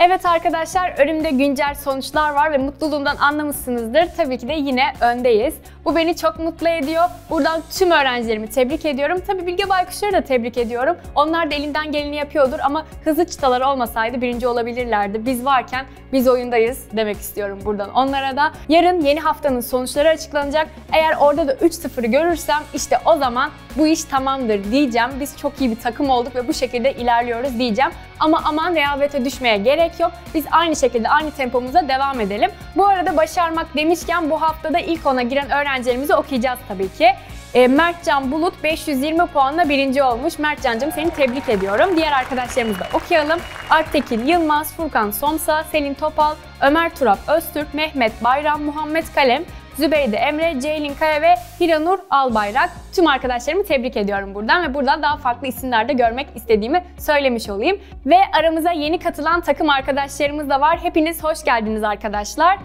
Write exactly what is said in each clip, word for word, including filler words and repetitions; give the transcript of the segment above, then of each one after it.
Evet arkadaşlar, önümde güncel sonuçlar var ve mutluluğumdan anlamışsınızdır. Tabii ki de yine öndeyiz. Bu beni çok mutlu ediyor. Buradan tüm öğrencilerimi tebrik ediyorum. Tabii Bilge Baykuşları da tebrik ediyorum. Onlar da elinden geleni yapıyordur ama hızlı çıtalar olmasaydı birinci olabilirlerdi. Biz varken biz oyundayız demek istiyorum buradan onlara da. Yarın yeni haftanın sonuçları açıklanacak. Eğer orada da üç sıfırı görürsem işte o zaman bu iş tamamdır diyeceğim. Biz çok iyi bir takım olduk ve bu şekilde ilerliyoruz diyeceğim. Ama aman rehavete düşmeye gerek yok. Biz aynı şekilde aynı tempomuza devam edelim. Bu arada başarmak demişken bu haftada ilk ona giren öğrencilerimizi okuyacağız tabii ki. E, Mertcan Bulut beş yüz yirmi puanla birinci olmuş. Mertcan'cığım seni tebrik ediyorum. Diğer arkadaşlarımızı da okuyalım. Arktekin Yılmaz, Furkan Somsa, Selin Topal, Ömer Turap Öztürk, Mehmet Bayram, Muhammed Kalem, Zübeyde Emre, Ceylin Kaya ve Hiranur Albayrak. Tüm arkadaşlarımı tebrik ediyorum buradan ve buradan daha farklı isimler de görmek istediğimi söylemiş olayım. Ve aramıza yeni katılan takım arkadaşlarımız da var. Hepiniz hoş geldiniz arkadaşlar.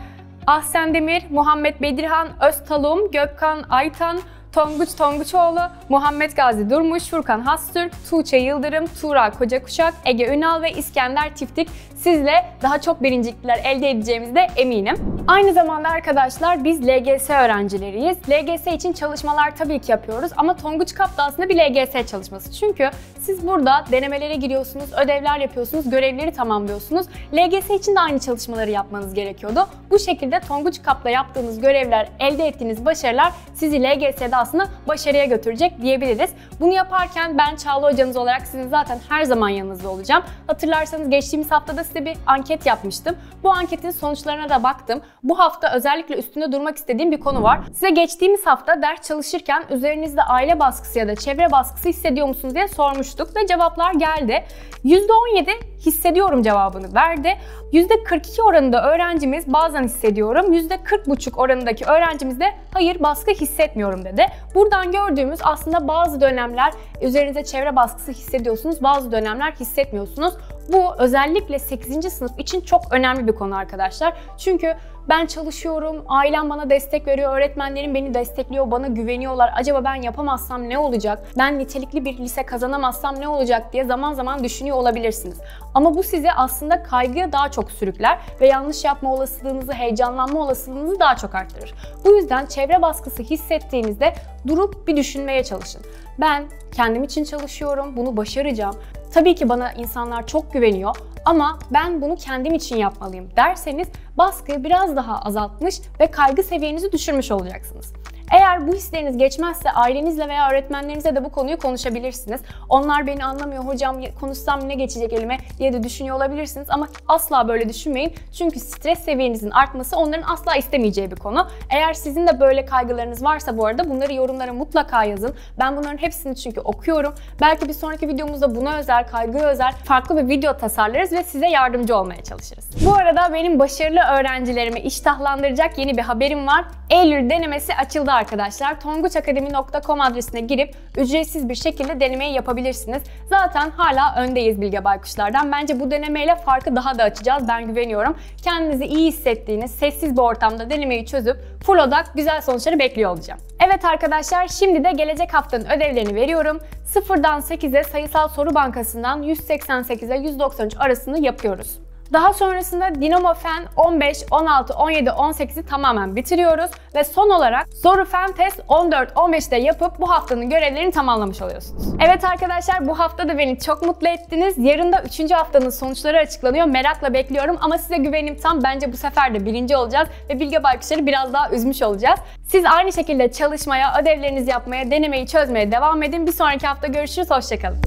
Ahsen Demir, Muhammed Bedirhan, Öztalum, Gökhan, Aytan, Tonguç Tonguçoğlu, Muhammed Gazi Durmuş, Furkan Hastürk, Tuğçe Yıldırım, Tuğra Kocakuşak, Ege Ünal ve İskender Tiftik. Sizle daha çok birincilikler elde edeceğimize de eminim. Aynı zamanda arkadaşlar biz L G S öğrencileriyiz. L G S için çalışmalar tabii ki yapıyoruz ama Tonguç Cup da aslında bir L G S çalışması. Çünkü siz burada denemelere giriyorsunuz, ödevler yapıyorsunuz, görevleri tamamlıyorsunuz. L G S için de aynı çalışmaları yapmanız gerekiyordu. Bu şekilde Tonguç Cup'la yaptığınız görevler, elde ettiğiniz başarılar sizi L G S'de aslında başarıya götürecek diyebiliriz. Bunu yaparken ben Çağlı hocanız olarak sizin zaten her zaman yanınızda olacağım. Hatırlarsanız geçtiğimiz haftada size bir anket yapmıştım. Bu anketin sonuçlarına da baktım. Bu hafta özellikle üstünde durmak istediğim bir konu var. Size geçtiğimiz hafta ders çalışırken üzerinizde aile baskısı ya da çevre baskısı hissediyor musunuz diye sormuştuk ve cevaplar geldi. yüzde on yedi hissediyorum cevabını verdi. yüzde kırk iki oranında öğrencimiz bazen hissediyorum, yüzde kırk buçuk oranındaki öğrencimiz de hayır baskı hissetmiyorum dedi. Buradan gördüğümüz aslında bazı dönemler üzerinize çevre baskısı hissediyorsunuz, bazı dönemler hissetmiyorsunuz. Bu özellikle sekizinci sınıf için çok önemli bir konu arkadaşlar. Çünkü ben çalışıyorum, ailem bana destek veriyor, öğretmenlerim beni destekliyor, bana güveniyorlar. Acaba ben yapamazsam ne olacak? Ben nitelikli bir lise kazanamazsam ne olacak diye zaman zaman düşünüyor olabilirsiniz. Ama bu sizi aslında kaygıya daha çok sürükler ve yanlış yapma olasılığınızı, heyecanlanma olasılığınızı daha çok arttırır. Bu yüzden çevre baskısı hissettiğinizde durup bir düşünmeye çalışın. Ben kendim için çalışıyorum, bunu başaracağım. Tabii ki bana insanlar çok güveniyor ama ben bunu kendim için yapmalıyım derseniz baskıyı biraz daha azaltmış ve kaygı seviyenizi düşürmüş olacaksınız. Eğer bu hisleriniz geçmezse ailenizle veya öğretmenlerinize de bu konuyu konuşabilirsiniz. Onlar beni anlamıyor, hocam konuşsam ne geçecek elime diye de düşünüyor olabilirsiniz ama asla böyle düşünmeyin. Çünkü stres seviyenizin artması onların asla istemeyeceği bir konu. Eğer sizin de böyle kaygılarınız varsa bu arada bunları yorumlara mutlaka yazın. Ben bunların hepsini çünkü okuyorum. Belki bir sonraki videomuzda buna özel, kaygıya özel farklı bir video tasarlarız ve size yardımcı olmaya çalışırız. Bu arada benim başarılı öğrencilerimi iştahlandıracak yeni bir haberim var. Eylül denemesi açıldı arkadaşlar. tonguc akademi nokta com adresine girip ücretsiz bir şekilde denemeyi yapabilirsiniz. Zaten hala öndeyiz Bilge Baykuşlardan. Bence bu denemeyle farkı daha da açacağız. Ben güveniyorum. Kendinizi iyi hissettiğiniz, sessiz bir ortamda denemeyi çözüp full odak güzel sonuçları bekliyor olacağım. Evet arkadaşlar, şimdi de gelecek haftanın ödevlerini veriyorum. sıfırdan sekize sayısal soru bankasından yüz seksen sekize yüz doksan üç arasını yapıyoruz. Daha sonrasında Dinamo Fen on beş, on altı, on yedi, on sekizi tamamen bitiriyoruz ve son olarak Zoru Fen Test on dört on beşte yapıp bu haftanın görevlerini tamamlamış oluyorsunuz. Evet arkadaşlar, bu hafta da beni çok mutlu ettiniz. Yarın da üçüncü haftanın sonuçları açıklanıyor. Merakla bekliyorum ama size güvenim tam. Bence bu sefer de birinci olacağız ve Bilge Baykuşları biraz daha üzmüş olacağız. Siz aynı şekilde çalışmaya, ödevlerinizi yapmaya, denemeyi çözmeye devam edin. Bir sonraki hafta görüşürüz. Hoşçakalın.